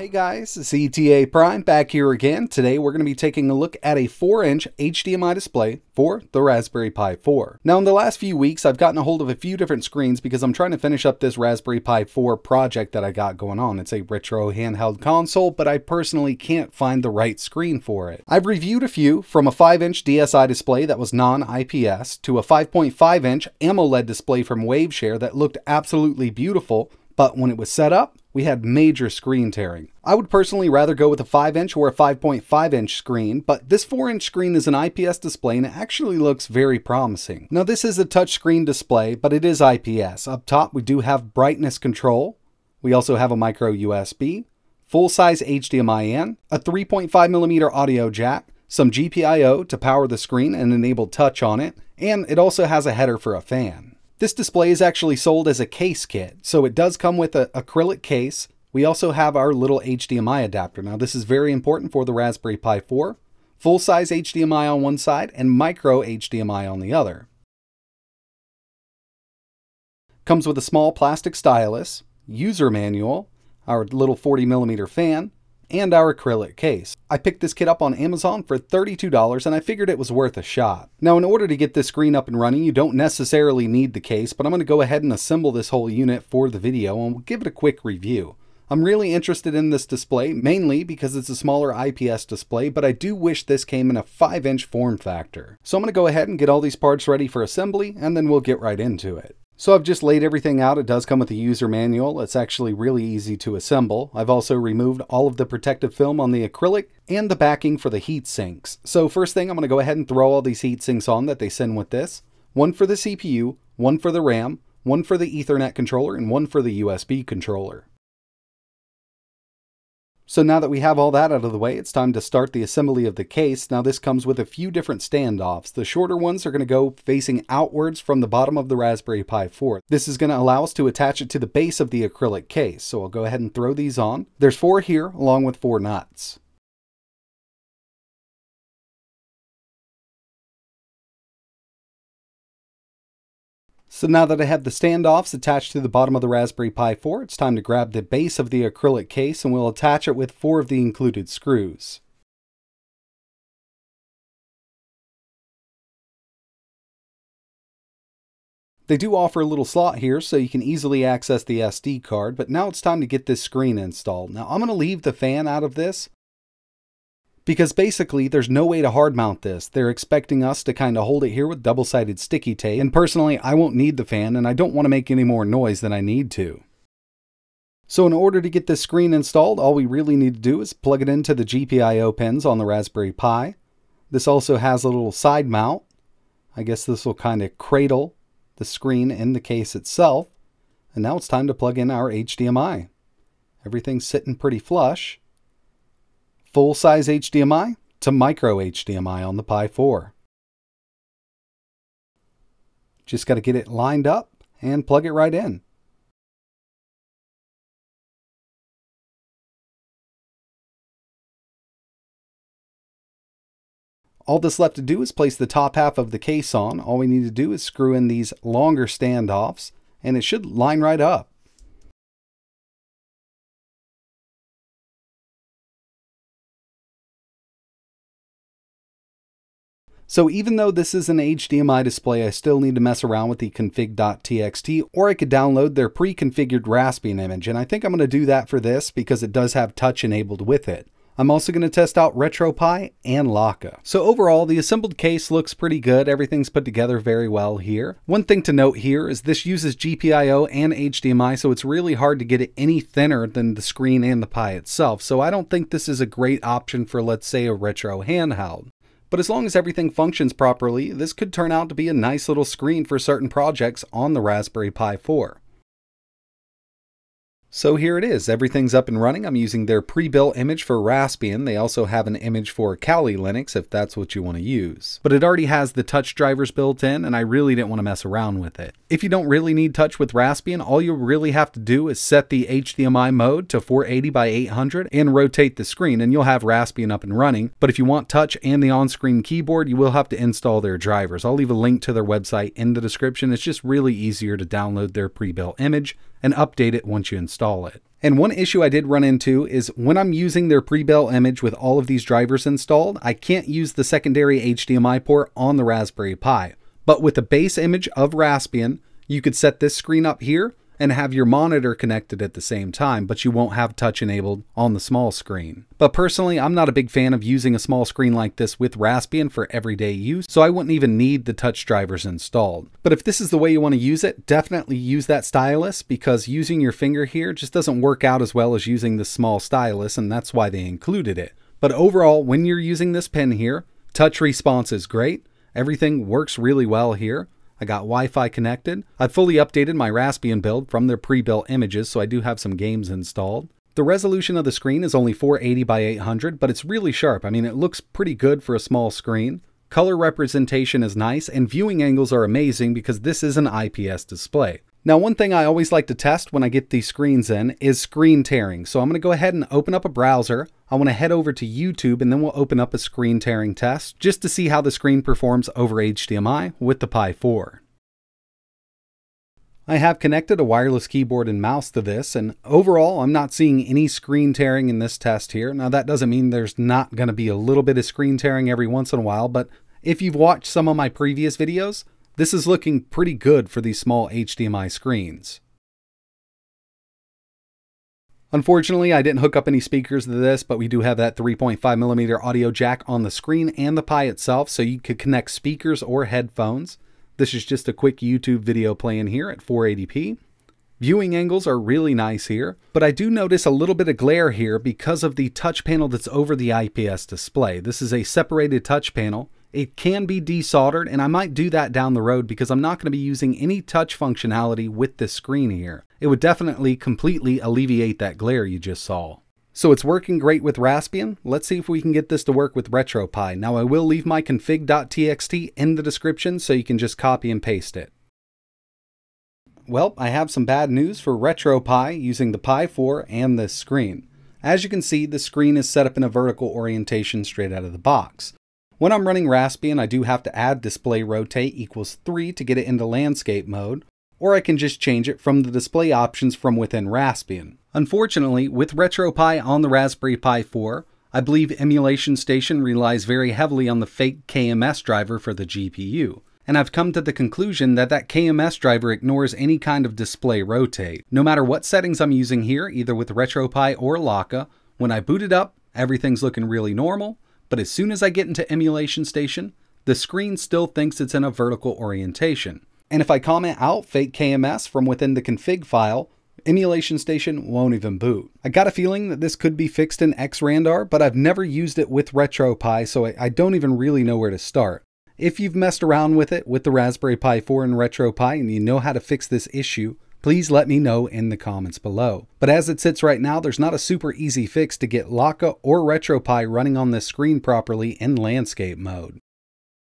Hey guys, it's ETA Prime back here again. Today we're going to be taking a look at a 4-inch HDMI display for the Raspberry Pi 4. Now in the last few weeks I've gotten a hold of a few different screens because I'm trying to finish up this Raspberry Pi 4 project that I got going on. It's a retro handheld console, but I personally can't find the right screen for it. I've reviewed a few, from a 5-inch DSi display that was non-IPS to a 5.5-inch AMOLED display from Waveshare that looked absolutely beautiful, but when it was set up, we had major screen tearing. I would personally rather go with a 5-inch or a 5.5-inch screen, but this 4-inch screen is an IPS display and it actually looks very promising. Now this is a touchscreen display, but it is IPS. Up top we do have brightness control. We also have a micro USB, full-size HDMI in, a 3.5mm audio jack, some GPIO to power the screen and enable touch on it, and it also has a header for a fan. This display is actually sold as a case kit, so it does come with an acrylic case. We also have our little HDMI adapter. Now this is very important for the Raspberry Pi 4. Full-size HDMI on one side and micro HDMI on the other. Comes with a small plastic stylus, user manual, our little 40mm fan, and our acrylic case. I picked this kit up on Amazon for $32 and I figured it was worth a shot. Now in order to get this screen up and running, you don't necessarily need the case, but I'm going to go ahead and assemble this whole unit for the video and we'll give it a quick review. I'm really interested in this display, mainly because it's a smaller IPS display, but I do wish this came in a 5-inch form factor. So I'm going to go ahead and get all these parts ready for assembly and then we'll get right into it. So I've just laid everything out. It does come with a user manual. It's actually really easy to assemble. I've also removed all of the protective film on the acrylic and the backing for the heat sinks. So first thing, I'm going to go ahead and throw all these heat sinks on that they send with this. One for the CPU, one for the RAM, one for the Ethernet controller, and one for the USB controller. So now that we have all that out of the way, it's time to start the assembly of the case. Now this comes with a few different standoffs. The shorter ones are going to go facing outwards from the bottom of the Raspberry Pi 4. This is going to allow us to attach it to the base of the acrylic case. So I'll go ahead and throw these on. There's 4 here along with 4 nuts. So now that I have the standoffs attached to the bottom of the Raspberry Pi 4, it's time to grab the base of the acrylic case and we'll attach it with 4 of the included screws. They do offer a little slot here so you can easily access the SD card, but now it's time to get this screen installed. Now I'm going to leave the fan out of this, because basically there's no way to hard mount this. They're expecting us to kind of hold it here with double-sided sticky tape, and personally I won't need the fan and I don't want to make any more noise than I need to. So in order to get this screen installed, all we really need to do is plug it into the GPIO pins on the Raspberry Pi. This also has a little side mount. I guess this will kind of cradle the screen in the case itself. And now it's time to plug in our HDMI. Everything's sitting pretty flush. Full-size HDMI to micro HDMI on the Pi 4. Just got to get it lined up and plug it right in. All that's left to do is place the top half of the case on. All we need to do is screw in these longer standoffs and it should line right up. So even though this is an HDMI display, I still need to mess around with the config.txt, or I could download their pre-configured Raspbian image, and I think I'm going to do that for this because it does have touch enabled with it. I'm also going to test out RetroPie and Lakka. So overall, the assembled case looks pretty good. Everything's put together very well here. One thing to note here is this uses GPIO and HDMI, so it's really hard to get it any thinner than the screen and the Pi itself. So I don't think this is a great option for, let's say, a retro handheld. But as long as everything functions properly, this could turn out to be a nice little screen for certain projects on the Raspberry Pi 4. So here it is, everything's up and running. I'm using their pre-built image for Raspbian. They also have an image for Kali Linux if that's what you want to use. But it already has the touch drivers built in and I really didn't want to mess around with it. If you don't really need touch with Raspbian, all you really have to do is set the HDMI mode to 480x800 and rotate the screen and you'll have Raspbian up and running. But if you want touch and the on-screen keyboard, you will have to install their drivers. I'll leave a link to their website in the description. It's just really easier to download their pre-built image and update it once you install it. And one issue I did run into is when I'm using their pre-bell image with all of these drivers installed, I can't use the secondary HDMI port on the Raspberry Pi. But with the base image of Raspbian, you could set this screen up here and have your monitor connected at the same time, but you won't have touch enabled on the small screen. But personally, I'm not a big fan of using a small screen like this with Raspbian for everyday use, so I wouldn't even need the touch drivers installed. But if this is the way you want to use it, definitely use that stylus, because using your finger here just doesn't work out as well as using the small stylus, and that's why they included it. But overall, when you're using this pen here, touch response is great. Everything works really well here. I got Wi-Fi connected. I've fully updated my Raspbian build from their pre-built images, so I do have some games installed. The resolution of the screen is only 480 by 800, but it's really sharp. I mean, it looks pretty good for a small screen. Color representation is nice, and viewing angles are amazing because this is an IPS display. Now, one thing I always like to test when I get these screens in is screen tearing. So I'm going to go ahead and open up a browser. I want to head over to YouTube, and then we'll open up a screen tearing test just to see how the screen performs over HDMI with the Pi 4. I have connected a wireless keyboard and mouse to this, and overall I'm not seeing any screen tearing in this test here. Now, that doesn't mean there's not going to be a little bit of screen tearing every once in a while, but if you've watched some of my previous videos, this is looking pretty good for these small HDMI screens. Unfortunately, I didn't hook up any speakers to this, but we do have that 3.5mm audio jack on the screen and the Pi itself, so you could connect speakers or headphones. This is just a quick YouTube video playing here at 480p. Viewing angles are really nice here, but I do notice a little bit of glare here because of the touch panel that's over the IPS display. This is a separated touch panel. It can be desoldered, and I might do that down the road because I'm not going to be using any touch functionality with this screen here. It would definitely completely alleviate that glare you just saw. So it's working great with Raspbian. Let's see if we can get this to work with RetroPie. Now, I will leave my config.txt in the description so you can just copy and paste it. Well, I have some bad news for RetroPie using the Pi 4 and this screen. As you can see, the screen is set up in a vertical orientation straight out of the box. When I'm running Raspbian, I do have to add display rotate equals 3 to get it into landscape mode, or I can just change it from the display options from within Raspbian. Unfortunately, with RetroPie on the Raspberry Pi 4, I believe Emulation Station relies very heavily on the fake KMS driver for the GPU, and I've come to the conclusion that that KMS driver ignores any kind of display rotate. No matter what settings I'm using here, either with RetroPie or Lakka, when I boot it up, everything's looking really normal. But as soon as I get into Emulation Station, the screen still thinks it's in a vertical orientation. And if I comment out fake KMS from within the config file, Emulation Station won't even boot. I got a feeling that this could be fixed in xrandr, but I've never used it with RetroPie, so I don't even really know where to start. If you've messed around with it with the Raspberry Pi 4 and RetroPie and you know how to fix this issue, please let me know in the comments below. But as it sits right now, there's not a super easy fix to get Lakka or RetroPie running on this screen properly in landscape mode.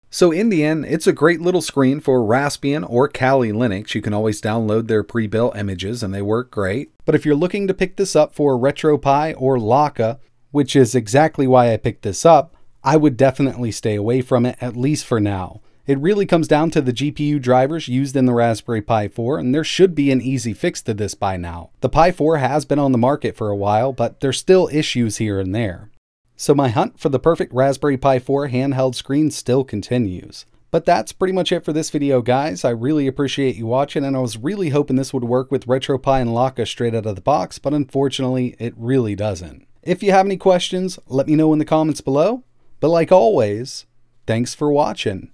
So in the end, it's a great little screen for Raspbian or Kali Linux. You can always download their pre-built images and they work great. But if you're looking to pick this up for RetroPie or Lakka, which is exactly why I picked this up, I would definitely stay away from it, at least for now. It really comes down to the GPU drivers used in the Raspberry Pi 4, and there should be an easy fix to this by now. The Pi 4 has been on the market for a while, but there's still issues here and there. So my hunt for the perfect Raspberry Pi 4 handheld screen still continues. But that's pretty much it for this video, guys. I really appreciate you watching, and I was really hoping this would work with RetroPie and Lakka straight out of the box, but unfortunately, it really doesn't. If you have any questions, let me know in the comments below. But like always, thanks for watching.